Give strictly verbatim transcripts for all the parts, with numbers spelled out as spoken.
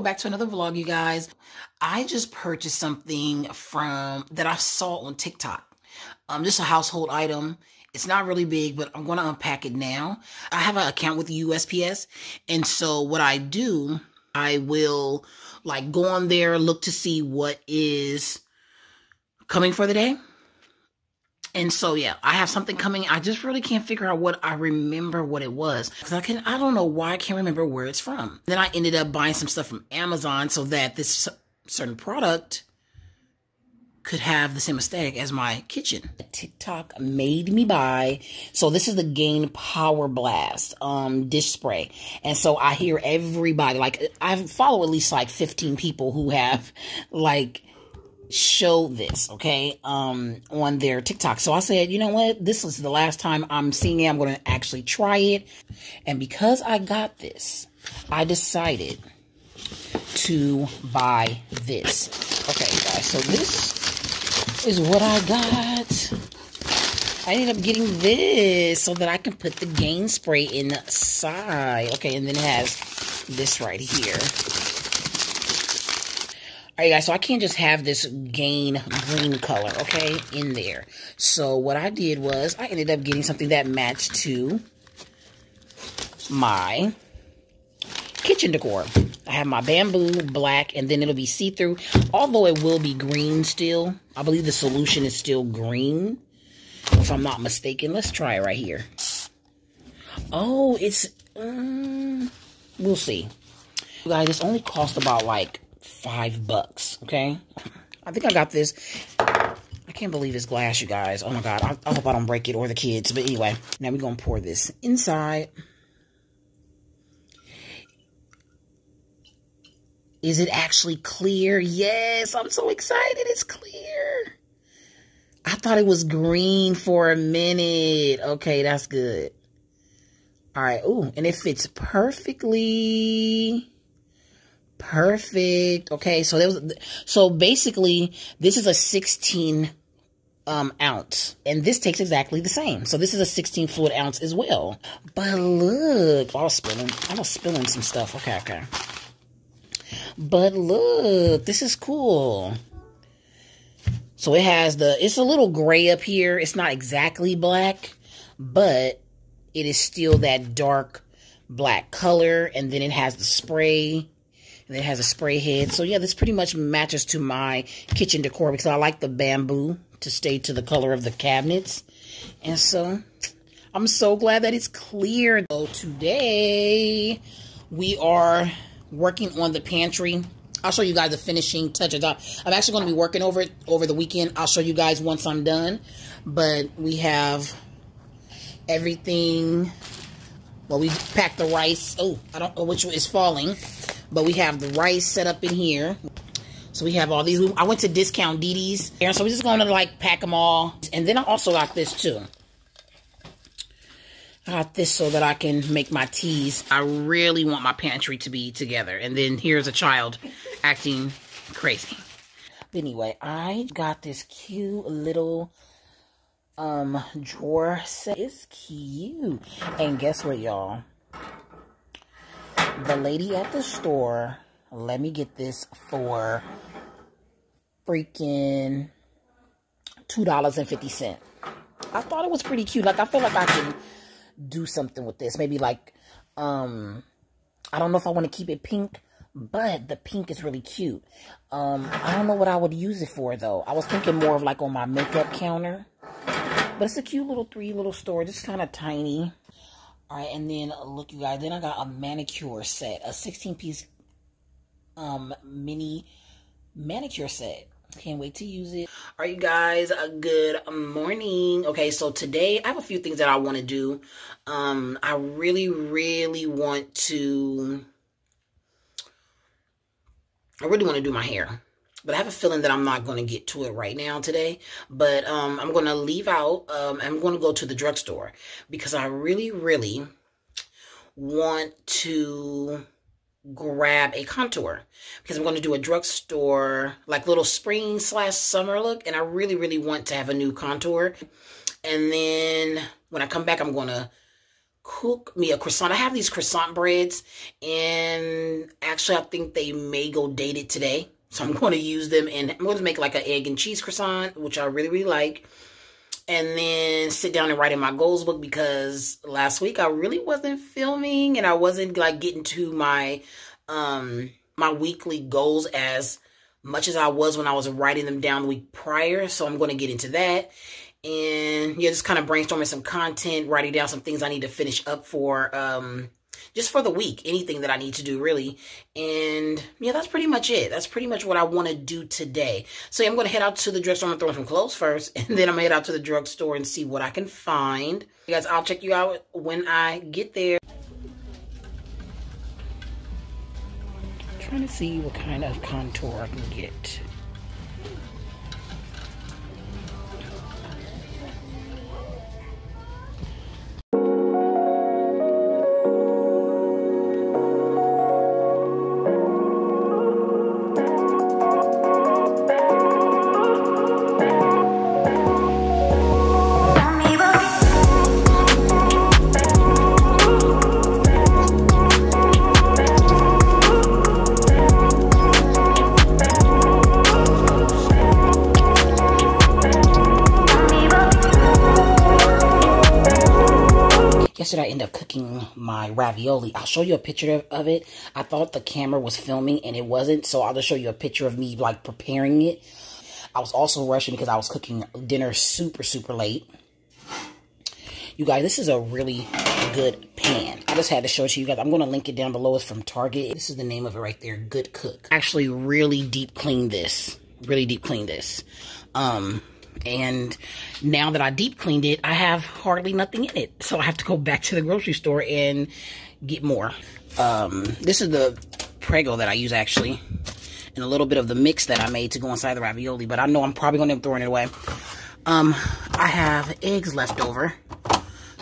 welcome back to another vlog, you guys. I just purchased something from that I saw on TikTok. Um, just a household item. It's not really big, but I'm going to unpack it now. I have an account with U S P S, and so what I do, I will like go on there, look to see what is coming for the day. And so, yeah, I have something coming. I just really can't figure out what I remember what it was. Because I can, I don't know why I can't remember where it's from. Then I ended up buying some stuff from Amazon so that this certain product could have the same aesthetic as my kitchen. TikTok made me buy. So this is the Gain Power Blast um, dish spray. And so I hear everybody, like, I follow at least like fifteen people who have like show this, okay, um, on their TikTok. So I said, you know what, this is the last time I'm seeing it. I'm going to actually try it. And because I got this, I decided to buy this. Okay, guys, so this is what I got. I ended up getting this so that I can put the Gain spray inside. Okay, and then it has this right here. All right, guys, so I can't just have this Gain green color, okay, in there. So what I did was I ended up getting something that matched to my kitchen decor. I have my bamboo black, and then it'll be see-through, although it will be green still. I believe the solution is still green, if I'm not mistaken. Let's try it right here. Oh, it's, um, we'll see. You guys, this only cost about, like, five bucks, okay? I think I got this. I can't believe it's glass, you guys. Oh my god, I, I hope I don't break it or the kids. But anyway, now we're gonna pour this inside. Is it actually clear? Yes, I'm so excited. It's clear. I thought it was green for a minute. Okay, that's good. All right. Ooh, and it fits perfectly. Perfect. Okay, so there was, so basically this is a sixteen um ounce, and this takes exactly the same. So this is a sixteen fluid ounce as well. But look, I was spilling, I was spilling some stuff. Okay, okay. But look, this is cool. So it has the, it's a little gray up here. It's not exactly black, but it is still that dark black color, and then it has the spray. It has a spray head. So yeah, this pretty much matches to my kitchen decor because I like the bamboo to stay to the color of the cabinets. And so I'm so glad that it's clear. So today we are working on the pantry. I'll show you guys the finishing touches. I'm actually going to be working over it over the weekend. I'll show you guys once I'm done. But we have everything. Well, we packed the rice. Oh, I don't know which one is falling. But we have the rice set up in here. So we have all these. I went to Discount Dee Dee's. And so we're just going to like pack them all. And then I also got this too. I got this so that I can make my teas. I really want my pantry to be together. And then here's a child acting crazy. But anyway, I got this cute little um, drawer set. It's cute. And guess what, y'all? The lady at the store let me get this for freaking two dollars and fifty cents. I thought it was pretty cute. Like, I feel like I can do something with this. Maybe like, um, I don't know if I want to keep it pink, but the pink is really cute. Um, I don't know what I would use it for though. I was thinking more of like on my makeup counter, but it's a cute little three little store. Just kind of tiny. All right, and then look, you guys, then I got a manicure set, a sixteen piece um, mini manicure set. Can't wait to use it. All right, you guys, a good morning. Okay, so today I have a few things that I want to do. Um, I really, really want to, I really want to do my hair. But I have a feeling that I'm not going to get to it right now today. But um, I'm going to leave out. Um, I'm going to go to the drugstore because I really, really want to grab a contour. Because I'm going to do a drugstore, like little spring slash summer look. And I really, really want to have a new contour. And then when I come back, I'm going to cook me a croissant. I have these croissant breads, and actually I think they may go dated today. So I'm going to use them, and I'm going to make like an egg and cheese croissant, which I really, really like. And then sit down and write in my goals book, because last week I really wasn't filming and I wasn't like getting to my, um, my weekly goals as much as I was when I was writing them down the week prior. So I'm going to get into that. And yeah, just kind of brainstorming some content, writing down some things I need to finish up for, um, just for the week, anything that I need to do really. And yeah, that's pretty much it. That's pretty much what I want to do today. So yeah, I'm going to head out to the drugstore and throw on some clothes first, and then I'm gonna head out to the drugstore and see what I can find. You guys, I'll check you out when I get there. I'm trying to see what kind of contour I can get. Yesterday I ended up cooking my ravioli. I'll show you a picture of it. I thought the camera was filming and it wasn't, so I'll just show you a picture of me like preparing it. I was also rushing because I was cooking dinner super, super late. You guys, this is a really good pan. I just had to show it to you guys. I'm going to link it down below. It's from Target. This is the name of it right there, Good Cook. Actually really deep cleaned this. Really deep cleaned this. Um... And now that I deep cleaned it, I have hardly nothing in it. So I have to go back to the grocery store and get more. Um, this is the Prego that I use actually. And a little bit of the mix that I made to go inside the ravioli. But I know I'm probably going to end up throwing it away. Um, I have eggs left over.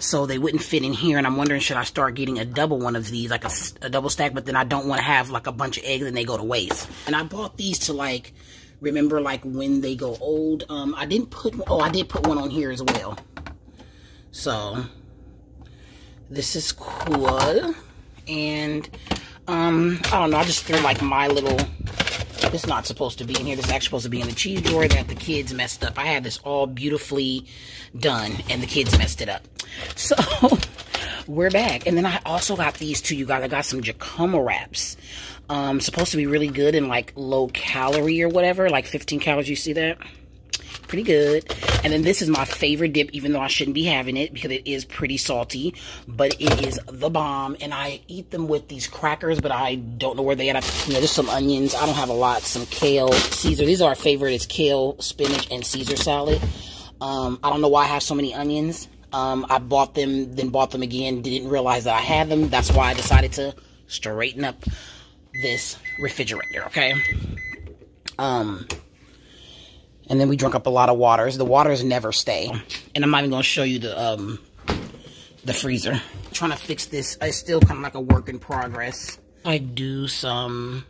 So they wouldn't fit in here. And I'm wondering, should I start getting a double one of these? Like a, a double stack. But then I don't want to have like a bunch of eggs and they go to waste. And I bought these to like... remember, like, when they go old. Um, I didn't put... Oh, I did put one on here as well. So, this is cool. And, um, I don't know. I just threw, like, my little... It's not supposed to be in here. This is actually supposed to be in the cheese drawer that the kids messed up. I had this all beautifully done, and the kids messed it up. So... we're back. And then I also got these two, you guys. I got some Jacoma wraps. Um, supposed to be really good and like low calorie or whatever. Like fifteen calories. You see that? Pretty good. And then this is my favorite dip, even though I shouldn't be having it because it is pretty salty. But it is the bomb. And I eat them with these crackers, but I don't know where they at. You know, there's some onions. I don't have a lot. Some kale, Caesar. These are our favorite. It's kale, spinach, and Caesar salad. Um, I don't know why I have so many onions. Um, I bought them, then bought them again, didn't realize that I had them. That's why I decided to straighten up this refrigerator, okay? Um, and then we drunk up a lot of waters. The waters never stay. And I'm not even going to show you the, um, the freezer. I'm trying to fix this. It's still kind of like a work in progress. I do some...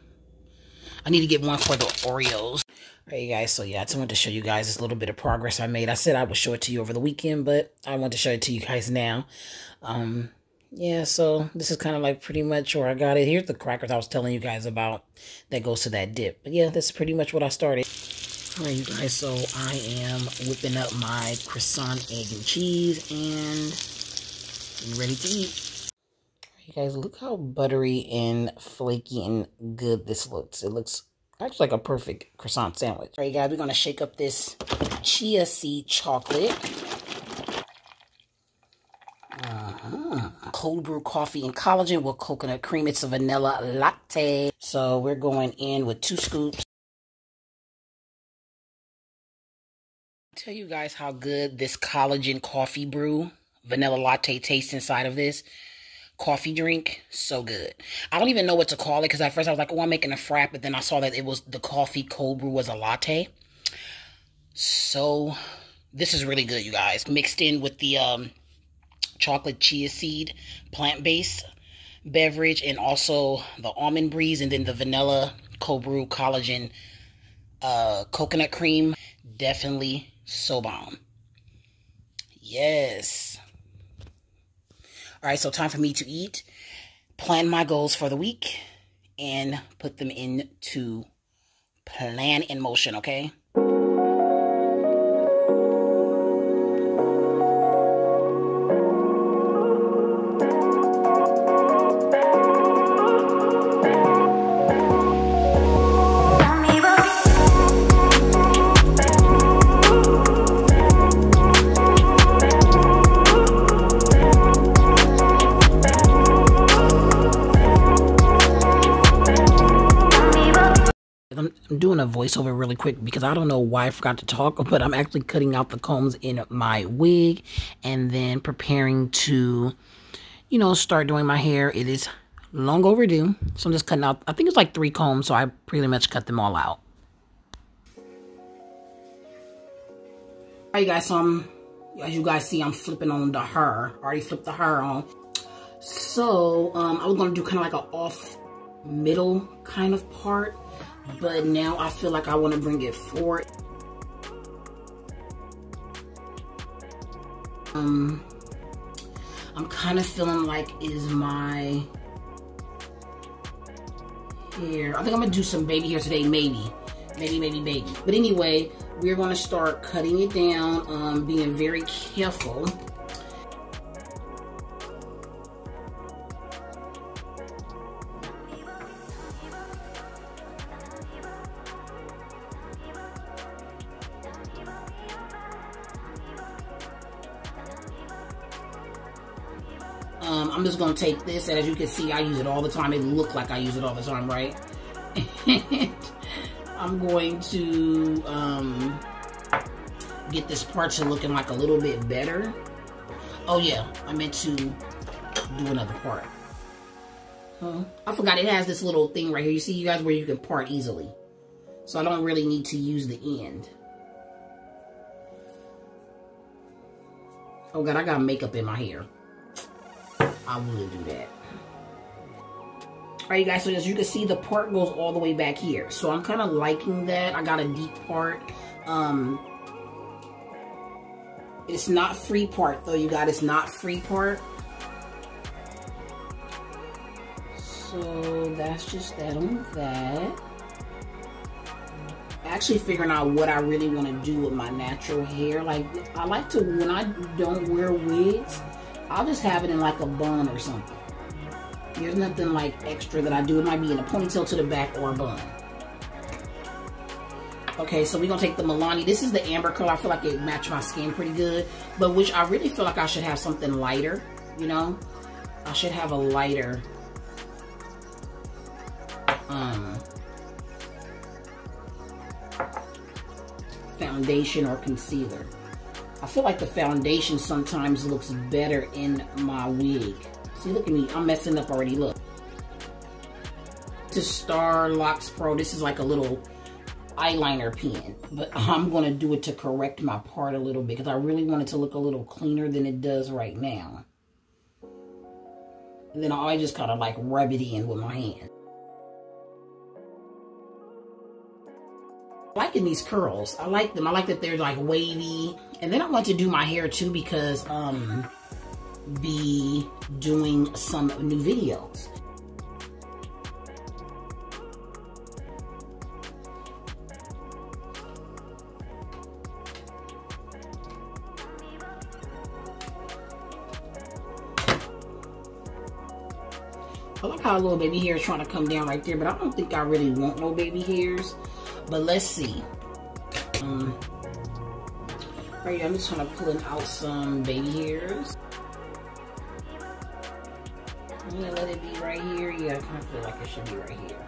I need to get one for the Oreos. Alright, you guys, so yeah, I just wanted to show you guys this little bit of progress I made. I said I would show it to you over the weekend, but I want to show it to you guys now. Um, yeah, so this is kind of like pretty much where I got it. Here's the crackers I was telling you guys about that goes to that dip. But yeah, that's pretty much what I started. Alright, you guys, so I am whipping up my croissant, egg, and cheese, and I'm ready to eat. You guys, look how buttery and flaky and good this looks. It looks actually like a perfect croissant sandwich. All right, guys, we're going to shake up this chia seed chocolate. Uh-huh. Cold brew coffee and collagen with coconut cream. It's a vanilla latte. So we're going in with two scoops. I'll tell you guys how good this collagen coffee brew vanilla latte tastes inside of this coffee drink. So good. I don't even know what to call it, because at first I was like, oh, I'm making a frap, but then I saw that it was the coffee cold brew was a latte. So this is really good, you guys. Mixed in with the um chocolate chia seed plant-based beverage, and also the Almond Breeze, and then the vanilla cold brew collagen uh coconut cream. Definitely so bomb. Yes. All right, so time for me to eat, plan my goals for the week, and put them into plan in motion, okay? I'm doing a voiceover really quick because I don't know why I forgot to talk, but I'm actually cutting out the combs in my wig and then preparing to, you know, start doing my hair. It is long overdue, so I'm just cutting out, I think it's like three combs, so I pretty much cut them all out. All right, you guys, so I'm, as you guys see, I'm flipping on the hair. I already flipped the hair on. So um, I was going to do kind of like an off middle kind of part. But now I feel like I want to bring it forward. Um, I'm kind of feeling like is my hair. I think I'm going to do some baby hair today. Maybe. Maybe, maybe, maybe. But anyway, we're going to start cutting it down. Um, being very careful. Um, I'm just going to take this, and as you can see, I use it all the time. It looks like I use it all the time, right? And I'm going to um, get this part to looking like a little bit better. Oh, yeah. I meant to do another part. Huh? I forgot it has this little thing right here. You see, you guys, where you can part easily. So I don't really need to use the end. Oh, God, I got makeup in my hair. I wouldn't do that. All right, you guys, so as you can see, the part goes all the way back here. So I'm kind of liking that. I got a deep part. Um, it's not free part, though, you guys. It's not free part. So that's just that on that. Actually figuring out what I really want to do with my natural hair. Like, I like to, when I don't wear wigs, I'll just have it in like a bun or something. There's nothing like extra that I do. It might be in a ponytail to the back or a bun. Okay, so we're going to take the Milani. This is the amber color. I feel like it matched my skin pretty good. But which I really feel like I should have something lighter, you know? I should have a lighter um, foundation or concealer. I feel like the foundation sometimes looks better in my wig. See, look at me. I'm messing up already. Look. This is Star Lox Pro. This is like a little eyeliner pen. But I'm going to do it to correct my part a little bit. Because I really want it to look a little cleaner than it does right now. And then I always just kind of like rub it in with my hand. Liking these curls. I like them. I like that they're like wavy. And then I want to do my hair too because um be doing some new videos. I like how a little baby hair is trying to come down right there, but I don't think I really want no baby hairs. But let's see. Um, right here, I'm just trying to pull out some baby hairs. I'm gonna let it be right here. Yeah, I kind of feel like it should be right here.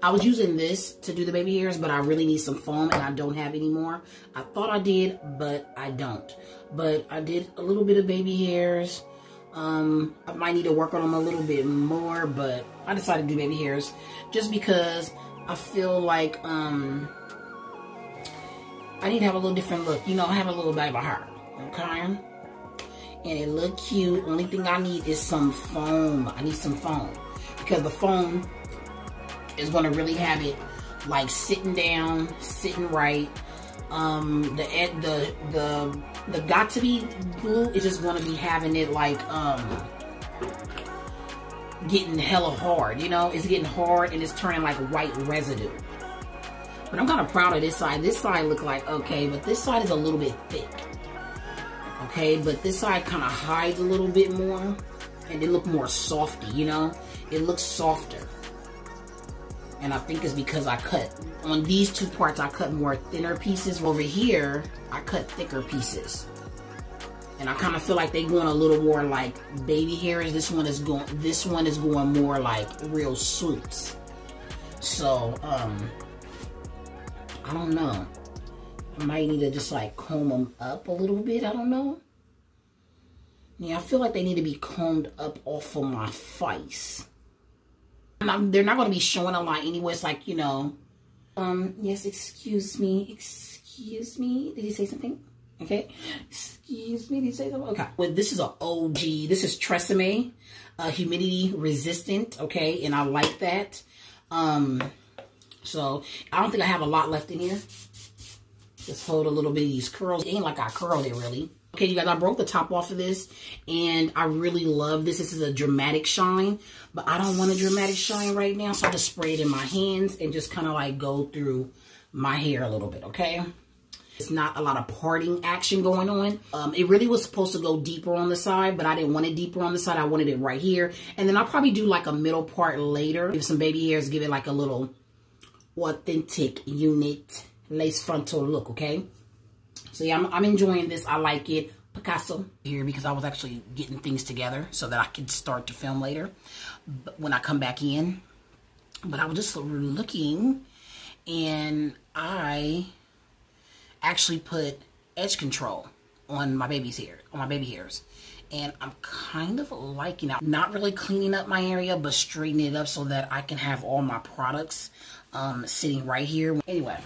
I was using this to do the baby hairs, but I really need some foam, and I don't have any more. I thought I did, but I don't. But I did a little bit of baby hairs. Um, I might need to work on them a little bit more, but I decided to do baby hairs just because I feel like um, I I need to have a little different look. You know, I have a little bit of a heart. Okay? And it look cute. Only thing I need is some foam. I need some foam. Because the foam is going to really have it like sitting down, sitting right. Um, the the the the got to be glue is just gonna be having it like um getting hella hard, you know, it's getting hard and it's turning like white residue. But I'm kind of proud of this side. This side look like okay, but this side is a little bit thick. Okay, but this side kind of hides a little bit more, and it look more softy, you know, it looks softer. And I think it's because I cut, on these two parts, I cut more thinner pieces. Over here, I cut thicker pieces. And I kind of feel like they're going a little more like baby hairs. This one is going, this one is going more like real swoops. So, um, I don't know. I might need to just like comb them up a little bit. I don't know. Yeah, I feel like they need to be combed up off of my face. Not, they're not going to be showing a lot anyway. It's like, you know, um, yes, excuse me, excuse me. Did he say something? Okay. Excuse me, did he say something? Okay. Well, this is an O G. This is Tresemme, uh, humidity resistant. Okay. And I like that. Um, so I don't think I have a lot left in here. Just hold a little bit of these curls. It ain't like I curled it really. Okay, you guys, I broke the top off of this, and I really love this. This is a dramatic shine, but I don't want a dramatic shine right now, so I just spray it in my hands and just kind of, like, go through my hair a little bit, okay? It's not a lot of parting action going on. Um, it really was supposed to go deeper on the side, but I didn't want it deeper on the side. I wanted it right here, and then I'll probably do, like, a middle part later. Give some baby hairs, give it, like, a little authentic unit lace frontal look, okay? So yeah, I'm, I'm enjoying this. I like it. Picasso here because I was actually getting things together so that I could start to film later but when I come back in. But I was just looking and I actually put edge control on my baby's hair, on my baby hairs. And I'm kind of liking it. Not really cleaning up my area, but straightening it up so that I can have all my products um, sitting right here. Anyway.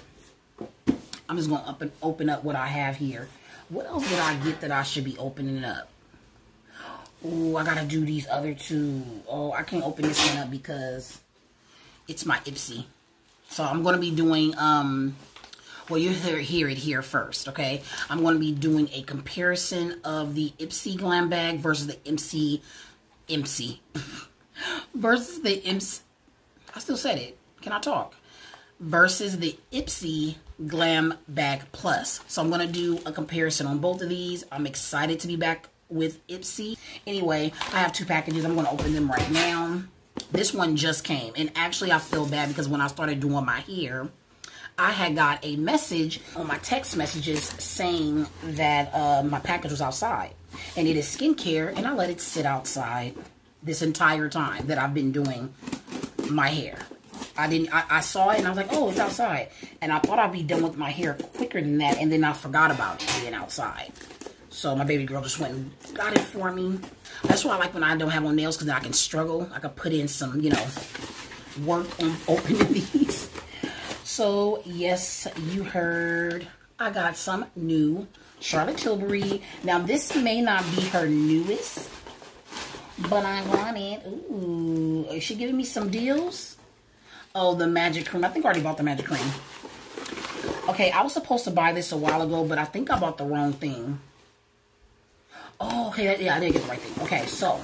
I'm just going to up and open up what I have here. What else did I get that I should be opening up? Oh, I got to do these other two. Oh, I can't open this one up because it's my Ipsy. So I'm going to be doing, um, well, you'll hear it here first, okay? I'm going to be doing a comparison of the Ipsy Glam Bag versus the MC, MC, versus the MC, I still said it. Can I talk? Versus the Ipsy Glam Bag Plus. So I'm going to do a comparison on both of these. I'm excited to be back with Ipsy. Anyway, I have two packages. I'm going to open them right now. This one just came. And actually, I feel bad because when I started doing my hair, I had got a message on my text messages saying that uh, my package was outside. And it is skincare, and I let it sit outside this entire time that I've been doing my hair. I didn't, I, I saw it and I was like, oh, it's outside. And I thought I'd be done with my hair quicker than that. And then I forgot about it being outside. So my baby girl just went and got it for me. That's why I like when I don't have on nails because I can struggle. I can put in some, you know, work on opening these. So, yes, you heard. I got some new Charlotte Tilbury. Now, this may not be her newest, but I want it. Ooh, is she giving me some deals? Oh, the magic cream. I think I already bought the magic cream. Okay, I was supposed to buy this a while ago, but I think I bought the wrong thing. Oh, okay. Yeah, I didn't get the right thing. Okay, so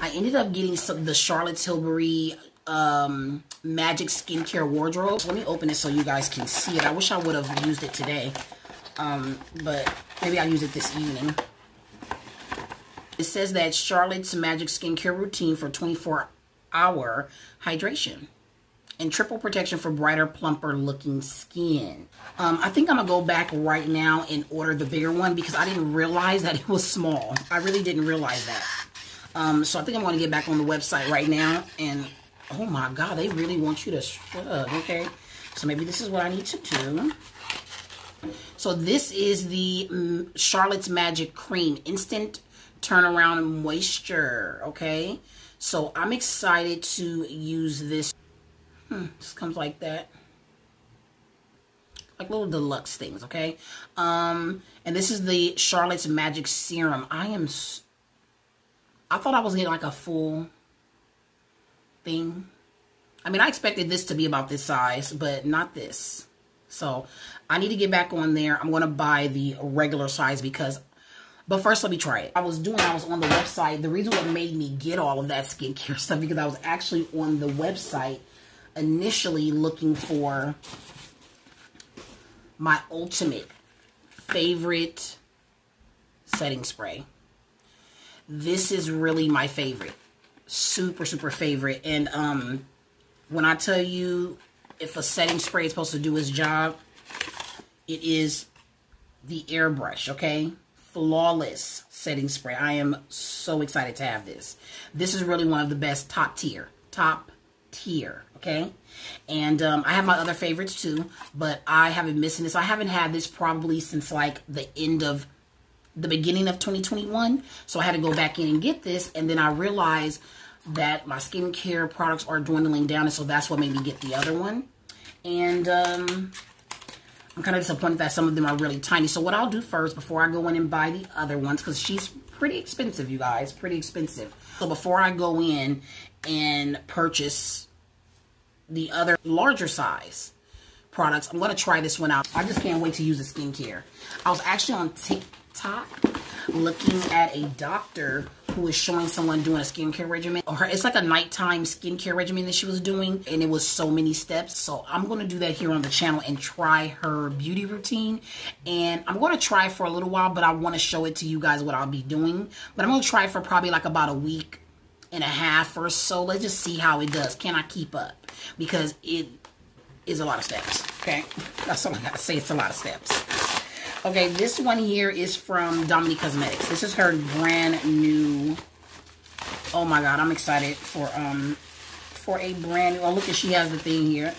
I ended up getting some, the Charlotte Tilbury um, Magic Skincare Wardrobe. So let me open it so you guys can see it. I wish I would have used it today, um, but maybe I'll use it this evening. It says that Charlotte's Magic Skincare Routine for twenty-four hour hydration. And triple protection for brighter, plumper looking skin. Um, I think I'm gonna go back right now and order the bigger one because I didn't realize that it was small. I really didn't realize that. Um, so I think I'm gonna get back on the website right now and, oh my God, they really want you to shrug, okay? So maybe this is what I need to do. So this is the um, Charlotte's Magic Cream Instant Turnaround Moisture, okay? So I'm excited to use this. Hmm, just comes like that. like little deluxe things, okay? Um, and this is the Charlotte's Magic Serum. I am, I thought I was getting like a full thing. I mean, I expected this to be about this size, but not this. So I need to get back on there. I'm going to buy the regular size because, but first let me try it. I was doing, I was on the website. The reason what made me get all of that skincare stuff because I was actually on the website initially looking for my ultimate favorite setting spray. This is really my favorite. Super, super favorite. And um, when I tell you if a setting spray is supposed to do its job, it is the airbrush, okay? Flawless setting spray. I am so excited to have this. This is really one of the best, top tier. Top tier, okay? And um, I have my other favorites too, but I haven't missed this. I haven't had this probably since like the end of, the beginning of twenty twenty-one. So I had to go back in and get this. And then I realized that my skincare products are dwindling down, and so that's what made me get the other one. And um, I'm kind of disappointed that some of them are really tiny. So what I'll do first before I go in and buy the other ones, because she's pretty expensive, you guys, pretty expensive. So before I go in and purchase the other larger size products, I'm going to try this one out. I just can't wait to use the skincare. I was actually on TikTok looking at a doctor who was showing someone doing a skincare regimen, or it's like a nighttime skincare regimen that she was doing, and it was so many steps. So I'm going to do that here on the channel and try her beauty routine, and I'm going to try for a little while, but I want to show it to you guys what I'll be doing. But I'm going to try for probably like about a week and a half or so. Let's just see how it does. Can I keep up? Because it is a lot of steps, okay? That's all I gotta say. It's a lot of steps. Okay, this one here is from Dominique Cosmetics. This is her brand new. Oh my God, I'm excited for um for a brand new. Oh, look, at she has the thing here.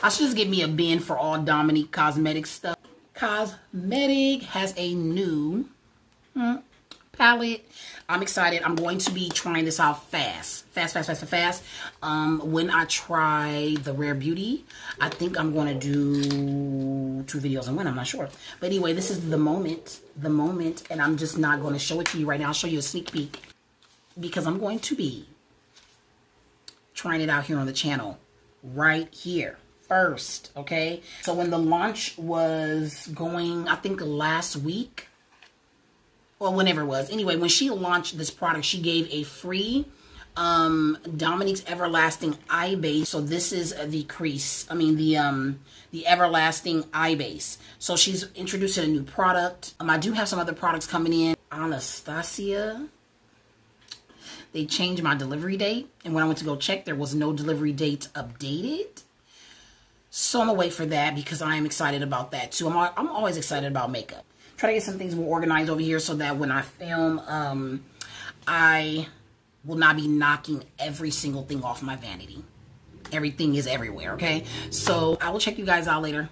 I should just get me a bin for all Dominique Cosmetics stuff. Cosmetic has a new hmm, palette. I'm excited. I'm going to be trying this out fast. Fast, fast, fast, fast, fast. Um, when I try the Rare Beauty, I think I'm going to do two videos and one. I'm not sure. But anyway, this is the moment. The moment. And I'm just not going to show it to you right now. I'll show you a sneak peek. Because I'm going to be trying it out here on the channel. Right here. First. Okay? So when the launch was going, I think last week. Or whenever it was. Anyway, when she launched this product, she gave a free um, Dominique's Everlasting Eye Base. So this is the crease. I mean, the um, the Everlasting Eye Base. So she's introducing a new product. Um, I do have some other products coming in. Anastasia. They changed my delivery date. And when I went to go check, there was no delivery date updated. So I'm going to wait for that because I am excited about that too. I'm, I'm always excited about makeup. Try to get some things more organized over here so that when I film, um, I will not be knocking every single thing off my vanity. Everything is everywhere, okay? So I will check you guys out later.